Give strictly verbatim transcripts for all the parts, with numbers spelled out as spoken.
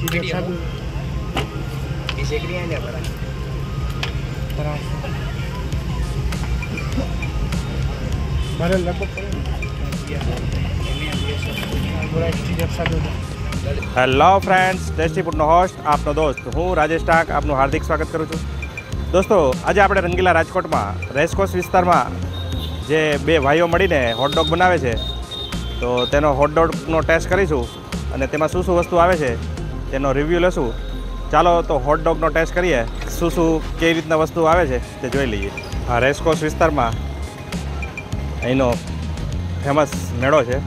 Hello friends, tasty ફૂડનો host આપનો દોસ્ત હું રાજેશ ટાંક આપનું હાર્દિક સ્વાગત કરું છું. દોસ્તો, આજે આપણે રંગીલા રાજકોટમાં રેસકોર્સ વિસ્તારમાં જે બે ભાઈઓ મળીને હોટડોગ બનાવે છે, તો તેનો હોટડોગનો ટેસ્ટ કરીશું અને તેમાં શું શું વસ્તુ આવે છે તેનો રિવ્યૂ લઈશું. ચાલો તો હોટડોગનો ટેસ્ટ કરીએ, શું શું કેવી રીતના વસ્તુ આવે છે તે જોઈ લઈએ. આ રેસકોર્સ વિસ્તારમાં અહીંનો ફેમસ મેળો છે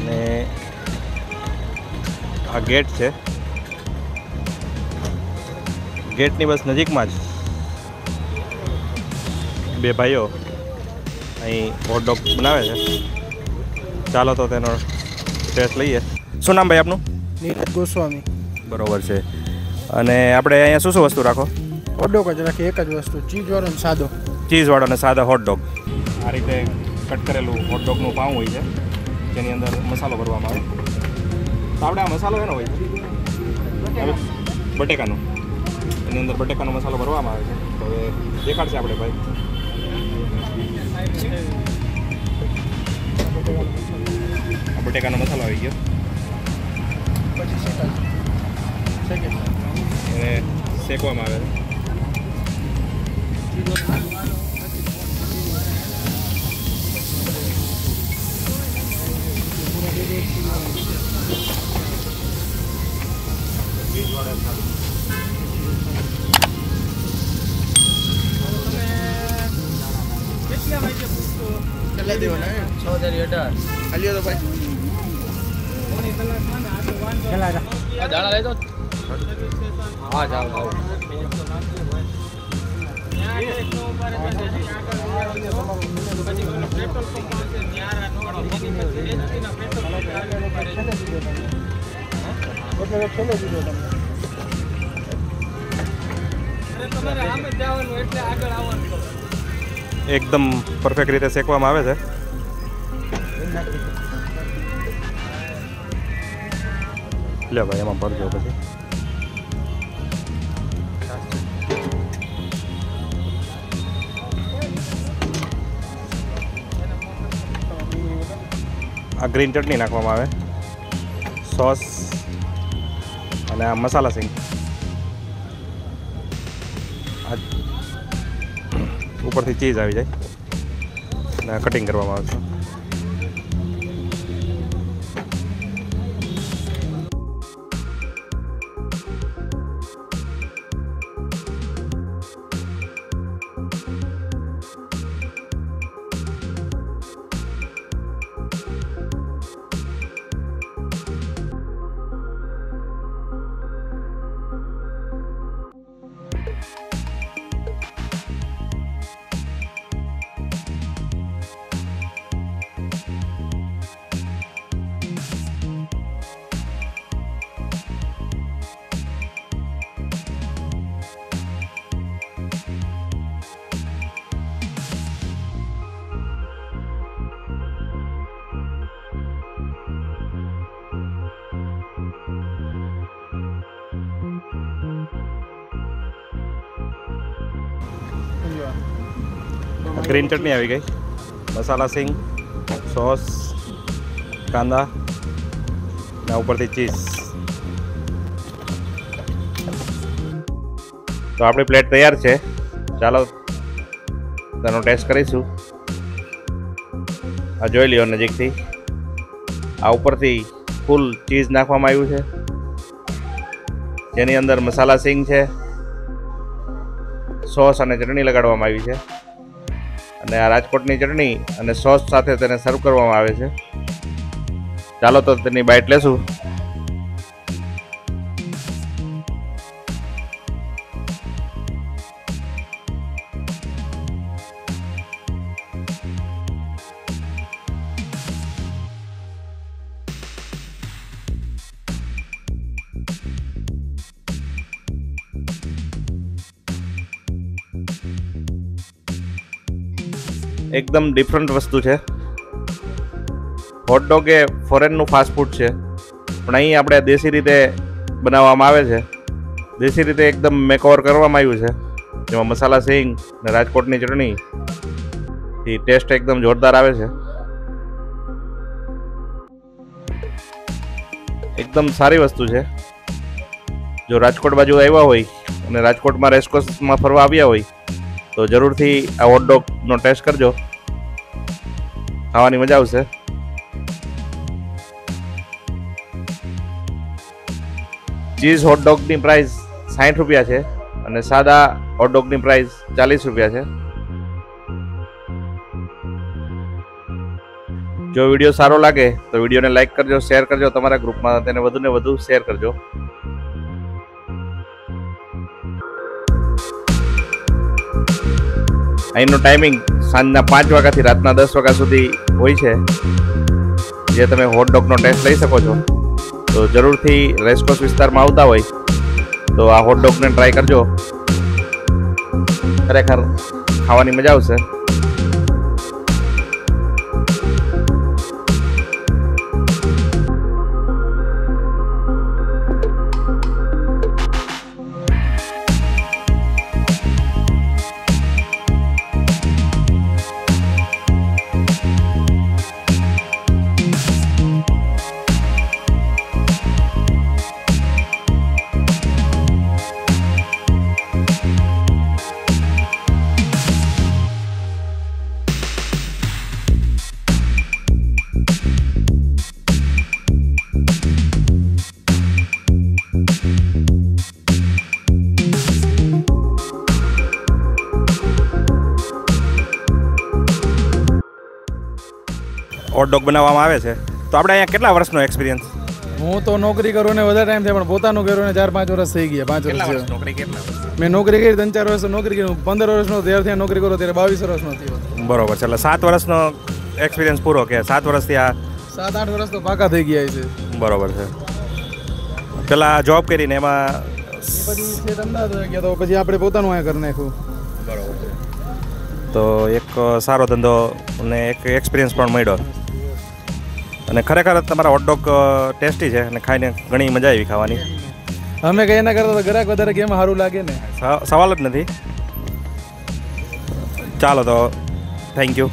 અને આ ગેટ છે. ગેટની બસ નજીકમાં જ બે ભાઈઓ અહીં હોટડોગ બનાવે છે. ચાલો તો તેનો ટેસ્ટ લઈએ. શું નામ ભાઈ આપનું? નીરજ ગોસ્વામી. બરોબર છે. અને આપણે અહીંયા શું શું વસ્તુ રાખો? હોટડોગ જ રાખીએ, એક જ વસ્તુ, ચીઝવાળો અને સાદો. ચીઝવાળો અને સાદો હોટડોગ. આ રીતે કટ કરેલું હોટડોગનું પાઉં હોય છે, જેની અંદર મસાલો ભરવામાં આવે. તો આપણે આ મસાલો એનો હોય છે બટેકાનો, એની અંદર બટેકાનો મસાલો ભરવામાં આવે છે. તો હવે દેખાડશે આપણે ભાઈ. બટેકાનો મસાલો આવી ગયો, પછી શેકવામાં આવે છે. दाना ले दो। हाँ जाओ जाओ। एकदम परफेक्ट रीते शेकवामां आवे छे. લે ભાઈ, એમાં ભરજો પછી. આ ગ્રીન ચટણી નાખવામાં આવે, સોસ અને આ મસાલા સિંગ. આ ઉપરથી ચીઝ આવી જાય અને કટિંગ કરવામાં આવે છે. ગ્રીન ચટણી આવી ગઈ, મસાલા સિંગ, સોસ, કાંદા ના ઉપરથી ચીઝ. તો આપણી પ્લેટ તૈયાર છે. ચાલો તેનો ટેસ્ટ કરીશું. આ જોઈ લ્યો નજીકથી, આ ઉપરથી ફૂલ ચીઝ નાખવામાં આવ્યું છે, જેની અંદર મસાલા સિંગ છે, સોસ અને ચટણી લગાડવામાં આવી છે. અને આ રાજકોટની ચટણી અને સોસ સાથે તેને સર્વ કરવામાં આવે છે. ચાલો તો તેની બાઇટ લેશું. એકદમ ડિફરન્ટ વસ્તુ છે. हॉटडॉग ए फॉरेनનું ફાસ્ટ ફૂડ છે પણ અહીં આપણે દેશી રીતે બનાવવામાં આવે છે। દેશી રીતે એકદમ મેકઓવર કરવામાં આવ્યું છે, જેમાં મસાલા સિંગ અને રાજકોટની ચટણી એ ટેસ્ટ એકદમ જોરદાર આવે છે। એકદમ સારી વસ્તુ છે। જો રાજકોટ બાજુ આવ્યા હોય અને રાજકોટમાં રેસકોર્સમાં ફરવા આવ્યા હોય તો જરૂરથી આ હોટડોગનો ટેસ્ટ કરજો, ખાવાની મજા આવશે। चीज हॉटडॉग की प्राइस साठ रुपया है और सादा हॉटडॉग की प्राइस चालीस रुपया है। जो वीडियो सारो लगे तो वीडियो ने लाइक करजो, शेर करजो, तमारा ग्रुप में तेने वधु ने वधु शेर करजो। अहींनो टाइमिंग सांजना पांच वाग्या थी रातना दस वाग्या सुधी होय छे, जे तमे हॉटडॉग नो टेस्ट लई शको छो। तो जरूर थी रेसकोर्स विस्तार में आता हो तो आ हॉटडॉग ने ट्राय करजो, खरेखर खावानी मजा आवशे। हॉटडॉग बनावामां आवे छे तो आपणे अहींया केटला वर्षनो एक्सपीरियंस? हूँ तो नौकरी करूँ ने वधारे टाइम छे, पण पोतानुं करूँ ने चार पांच वर्ष थई गया। पांच वर्ष नौकरी केटला? मैं नौकरी करी तीन चार वर्ष नौकरी करी, पंदर वर्षनो त्यार थी नौकरी करो, त्यारे बावीस वर्षनो थयो। बरोबर छे, एटले सात वर्षनो एक्सपीरियंस पूरो के सात वर्षथी आ सात आठ वर्ष तो पाका थई गया छे। बरोबर छे। पेला जॉब करीने एमा पछी छे धंधो गया तो पछी आपणे पोतानुं आ कर नाख्युं। बरोबर छे। तो एक सारो धंधो ने एक एक्सपीरियंस पण मळ्यो। અને ખરેખર તમારા હોટડોગ ટેસ્ટી છે અને ખાઈને ઘણી મજા આવી ખાવાની। અમે કઈ ના કરતા તો ગ્રાહક વધારે કેમ સારું લાગે ને, સવાલ જ નથી। ચાલો તો થેન્ક યુ।